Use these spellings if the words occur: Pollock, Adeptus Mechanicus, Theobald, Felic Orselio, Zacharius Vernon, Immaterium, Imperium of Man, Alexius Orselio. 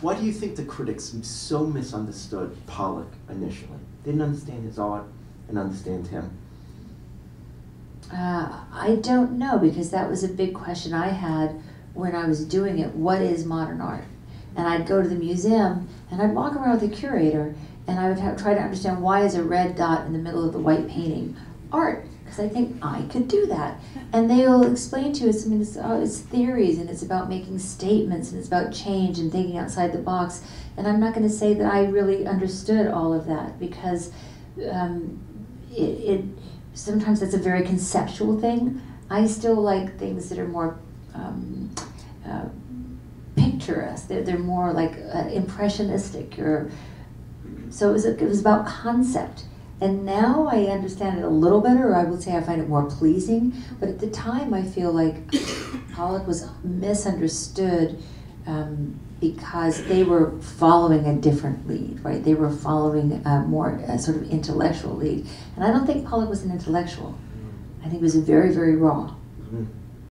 Why do you think the critics so misunderstood Pollock initially? Didn't understand his art and understand him? I don't know, because that was a big question I had when I was doing it. What is modern art? And I'd go to the museum and I'd walk around with the curator and I would try to understand, why is a red dot in the middle of the white painting art? Because I think I could do that. And they will explain to us, I mean, it's theories, and it's about making statements, and it's about change and thinking outside the box. And I'm not going to say that I really understood all of that, because sometimes that's a very conceptual thing. I still like things that are more picturesque. They're more like impressionistic. So it was about concept. And now I understand it a little better, or I would say I find it more pleasing. But at the time, I feel like Pollock was misunderstood because they were following a different lead, right? They were following a more sort of intellectual lead. And I don't think Pollock was an intellectual. I think he was very, very raw. Mm-hmm.